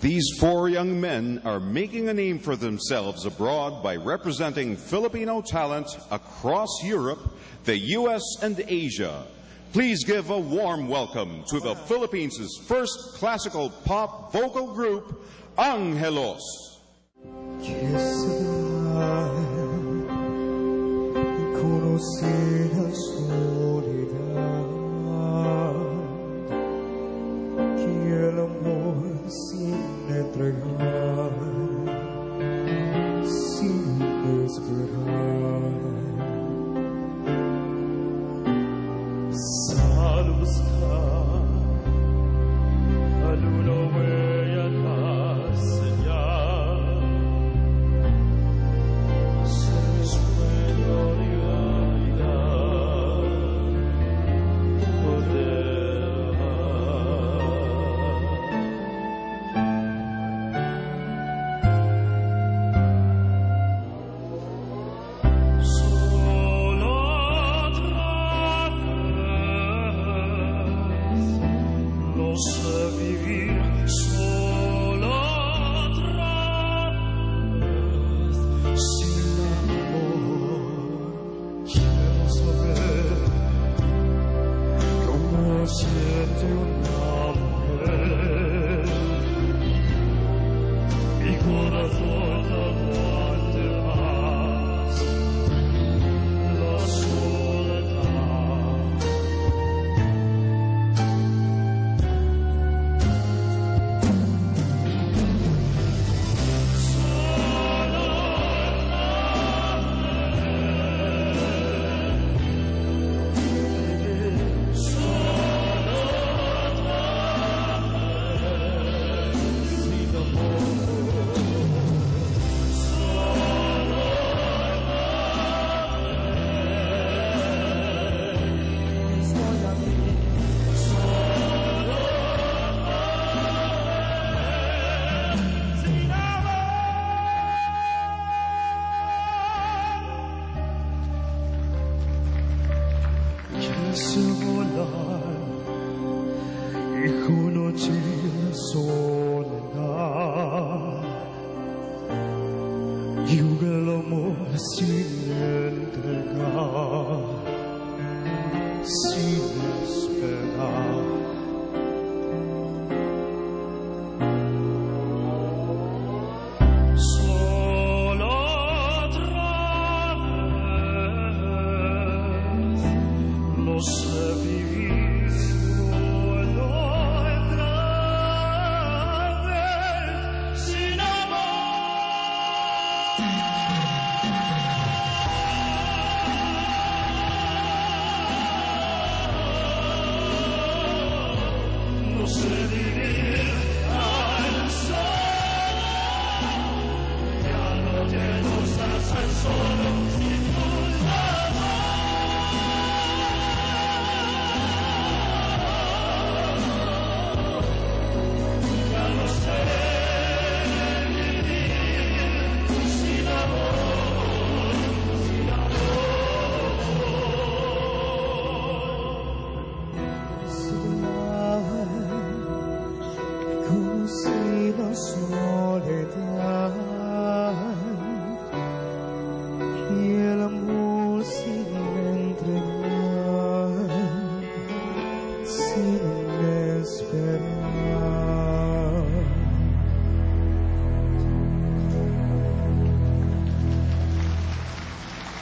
These four young men are making a name for themselves abroad by representing Filipino talent across Europe, the U.S., and Asia. Please give a warm welcome to the Philippines' first classical pop vocal group, Angelos.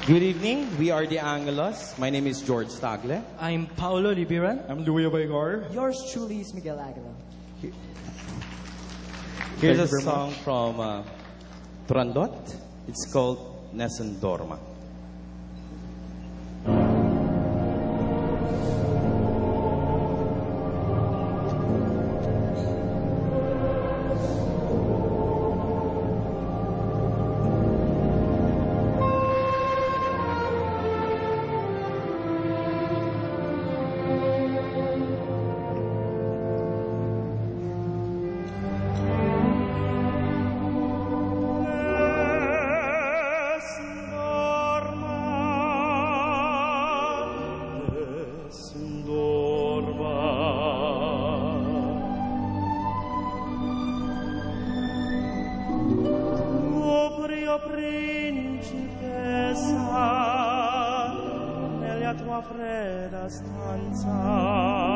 Good evening. We are the Angelos. My name is George Sison-Tagle. I'm Paolo Libiran. I'm Louie Abaigar. Yours truly is Miguel Aguila. Here's a song from Turandot. It's called Nessun Dorma. principessa, nella tua fredda stanza.